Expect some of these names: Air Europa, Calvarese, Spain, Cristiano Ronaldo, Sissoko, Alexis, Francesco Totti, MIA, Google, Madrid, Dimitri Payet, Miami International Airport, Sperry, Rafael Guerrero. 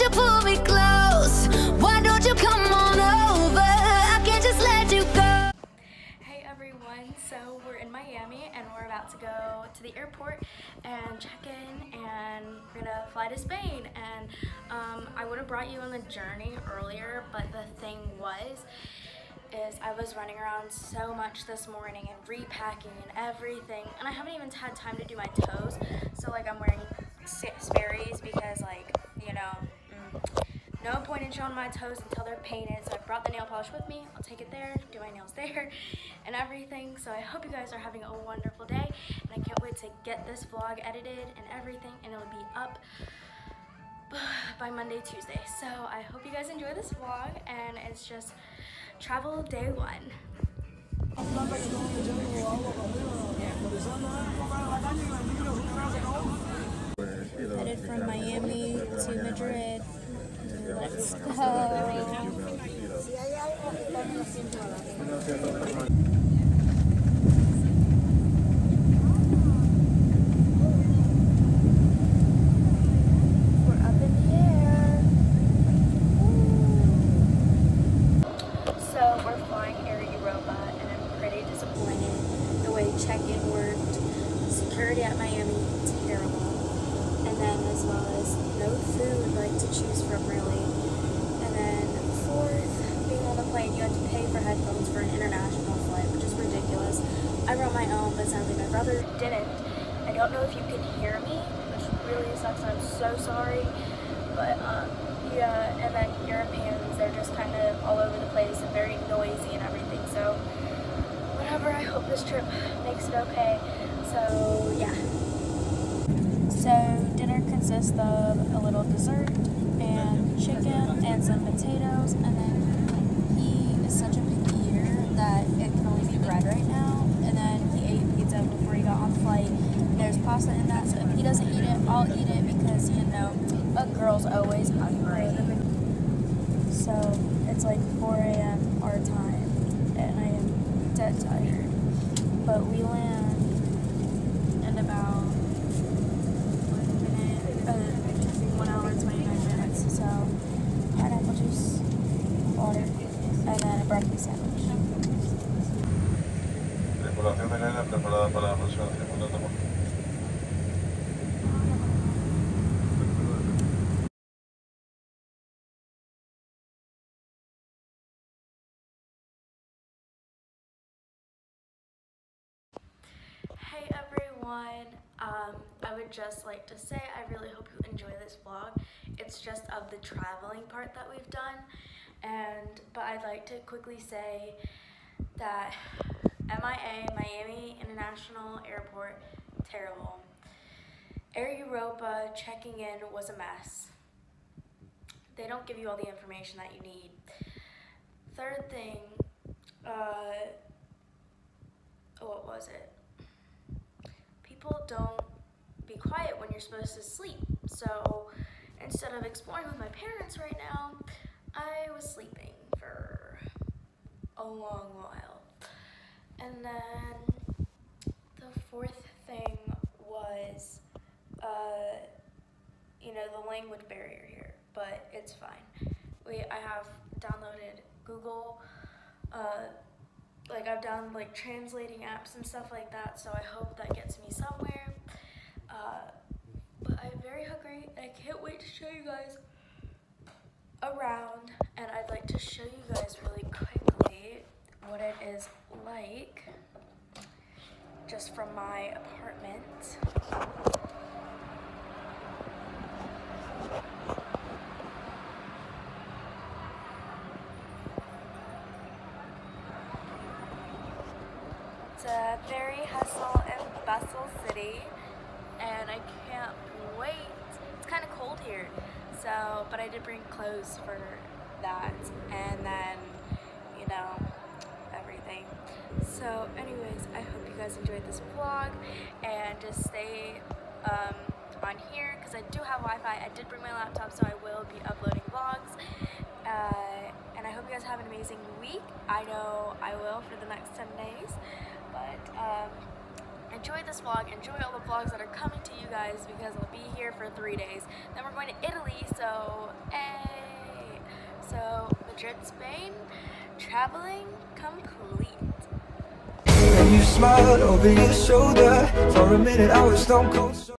you pull me close? Why don't you come on over? I can't just let you go. Hey everyone, so we're in Miami and we're about to go to the airport and check in, and we're gonna fly to Spain. And I would have brought you on the journey earlier, but the thing was is I was running around so much this morning and repacking and everything, and I haven't even had time to do my toes. So like I'm wearing Sperry's because, like, you know, no point in showing my toes until they're painted. So I brought the nail polish with me. I'll take it there, do my nails there and everything. So I hope you guys are having a wonderful day, and I can't wait to get this vlog edited and everything, and it'll be up by Monday, Tuesday. So I hope you guys enjoy this vlog, and it's just travel day one. Headed from Miami to Madrid. Let's go. This trip makes it okay, so yeah. So dinner consists of a little dessert and chicken and some potatoes, and then he is such a picky eater that it can only be bread right now, and then he ate pizza before he got on the flight. There's pasta in that, so if he doesn't eat it, I'll eat it because, you know, a girl's always hungry. So it's like 4 a.m. our time, and I am dead tired. But we land in about 1 hour and 29 minutes. So pineapple juice, water, and then a breakfast sandwich. I would just like to say I really hope you enjoy this vlog. It's just of the traveling part that we've done, but I'd like to quickly say that MIA, Miami International Airport, terrible. Air Europa checking in was a mess. They don't give you all the information that you need. Third thing, what was it? People don't be quiet when you're supposed to sleep. So instead of exploring with my parents right now, I was sleeping for a long while. And then the fourth thing was, you know, the language barrier here, but it's fine. I have downloaded Google, like I've done like translating apps and stuff like that, so I hope that gets me somewhere. But I'm very hungry and I can't wait to show you guys around, and I'd like to show you guys really quickly what it is like just from my apartment. A very hustle and bustle city, and I can't wait. It's kind of cold here, so but I did bring clothes for that, and then, you know, everything. So anyways, I hope you guys enjoyed this vlog, and just stay on here because I do have Wi-Fi. I did bring my laptop, so I will be uploading vlogs. And I hope you guys have an amazing week. I know I will for the next 10 days. But enjoy this vlog, enjoy all the vlogs that are coming to you guys because I'll be here for 3 days. Then we're going to Italy, so Madrid, Spain, traveling complete.